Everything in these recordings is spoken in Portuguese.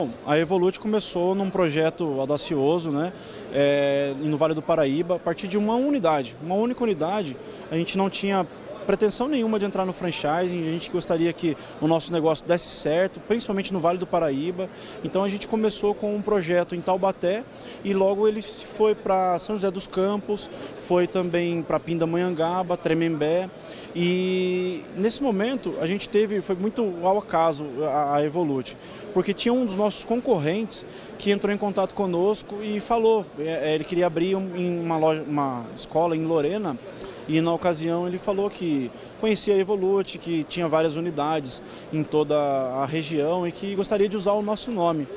Bom, a Evolute começou num projeto audacioso, né, no Vale do Paraíba, a partir de uma única unidade. A gente não tinha pretensão nenhuma de entrar no franchising, a gente gostaria que o nosso negócio desse certo, principalmente no Vale do Paraíba. Então a gente começou com um projeto em Taubaté e logo ele se foi para São José dos Campos, foi também para Pindamonhangaba, Tremembé. E nesse momento a gente teve, foi muito ao acaso a Evolute, porque tinha um dos nossos concorrentes que entrou em contato conosco e falou, ele queria abrir uma escola em Lorena e na ocasião ele falou que conhecia a Evolute, que tinha várias unidades em toda a região e que gostaria de usar o nosso nome.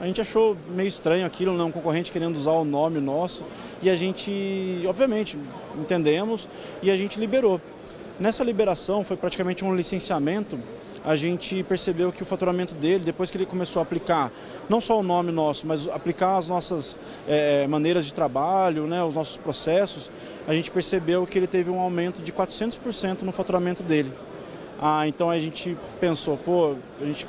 A gente achou meio estranho aquilo, né? Um concorrente querendo usar o nome nosso e a gente, obviamente, entendemos e a gente liberou. Nessa liberação, foi praticamente um licenciamento, a gente percebeu que o faturamento dele, depois que ele começou a aplicar, não só o nome nosso, mas aplicar as nossas maneiras de trabalho, né, os nossos processos, a gente percebeu que ele teve um aumento de 400% no faturamento dele. Ah, então a gente pensou, pô, a gente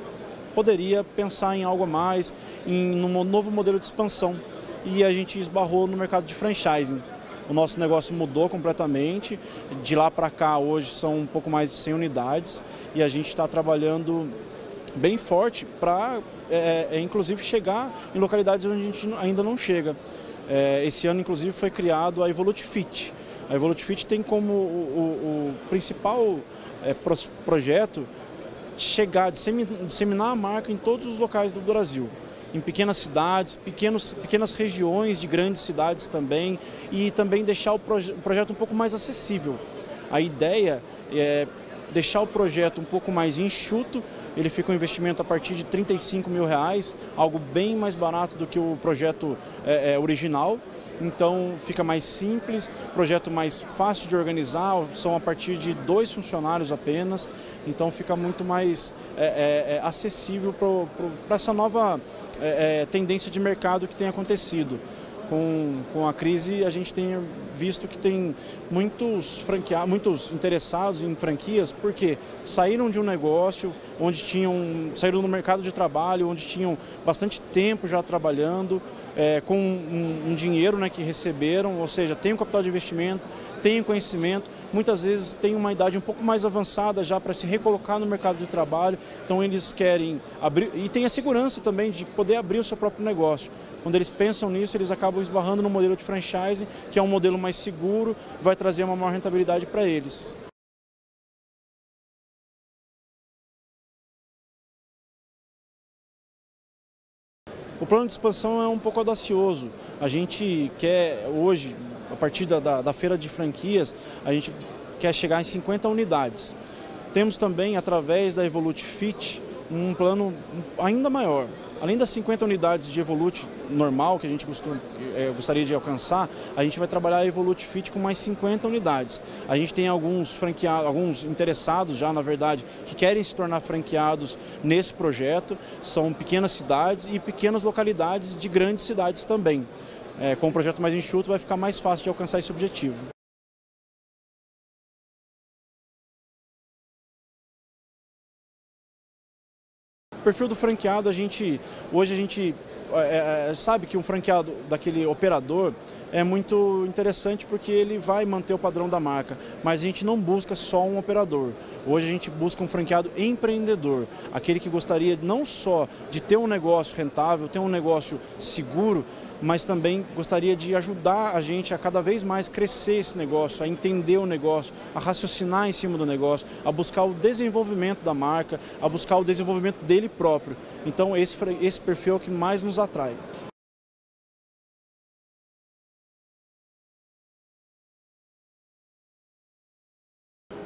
poderia pensar em algo a mais, em um novo modelo de expansão, e a gente esbarrou no mercado de franchising. O nosso negócio mudou completamente, de lá para cá hoje são um pouco mais de 100 unidades e a gente está trabalhando bem forte para, inclusive, chegar em localidades onde a gente ainda não chega. Esse ano, inclusive, foi criado a Evolute Fit. A Evolute Fit tem como o principal projeto chegar, disseminar a marca em todos os locais do Brasil. Em pequenas cidades, pequenas regiões de grandes cidades também, e também deixar o projeto um pouco mais acessível. A ideia é deixar o projeto um pouco mais enxuto, ele fica um investimento a partir de R$ 35.000, algo bem mais barato do que o projeto original, então fica mais simples, projeto mais fácil de organizar, são a partir de 2 funcionários apenas, então fica muito mais acessível para essa nova tendência de mercado que tem acontecido. Com a crise, a gente tem visto que tem muitos interessados em franquias, porque saíram de um negócio, onde saíram do mercado de trabalho, onde tinham bastante tempo já trabalhando, com um dinheiro, né, que receberam, ou seja, tem um capital de investimento, tem conhecimento, muitas vezes tem uma idade um pouco mais avançada já para se recolocar no mercado de trabalho, então eles querem abrir, e tem a segurança também de poder abrir o seu próprio negócio. Quando eles pensam nisso, eles acabam esbarrando no modelo de franchise, que é um modelo mais seguro, vai trazer uma maior rentabilidade para eles. O plano de expansão é um pouco audacioso. A gente quer hoje, a partir da feira de franquias, a gente quer chegar em 50 unidades. Temos também, através da Evolute Fit, um plano ainda maior. Além das 50 unidades de Evolute normal que a gente gostaria de alcançar, a gente vai trabalhar a Evolute Fit com mais 50 unidades. A gente tem alguns interessados já, na verdade, que querem se tornar franqueados nesse projeto. São pequenas cidades e pequenas localidades de grandes cidades também. Com um projeto mais enxuto vai ficar mais fácil de alcançar esse objetivo. O perfil do franqueado, hoje a gente sabe que um franqueado daquele operador é muito interessante porque ele vai manter o padrão da marca, mas a gente não busca só um operador. Hoje a gente busca um franqueado empreendedor, aquele que gostaria não só de ter um negócio rentável, ter um negócio seguro, mas também gostaria de ajudar a gente a cada vez mais crescer esse negócio, a entender o negócio, a raciocinar em cima do negócio, a buscar o desenvolvimento da marca, a buscar o desenvolvimento dele próprio. Então esse perfil é o que mais nos atrai.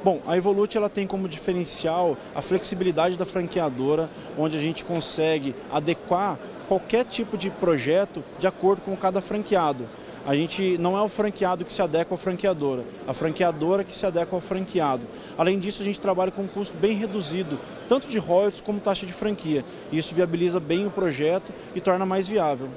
Bom, a Evolute ela tem como diferencial a flexibilidade da franqueadora, onde a gente consegue adequar qualquer tipo de projeto de acordo com cada franqueado. A gente não é o franqueado que se adequa à franqueadora, a franqueadora que se adequa ao franqueado. Além disso, a gente trabalha com um custo bem reduzido, tanto de royalties como taxa de franquia. Isso viabiliza bem o projeto e torna mais viável.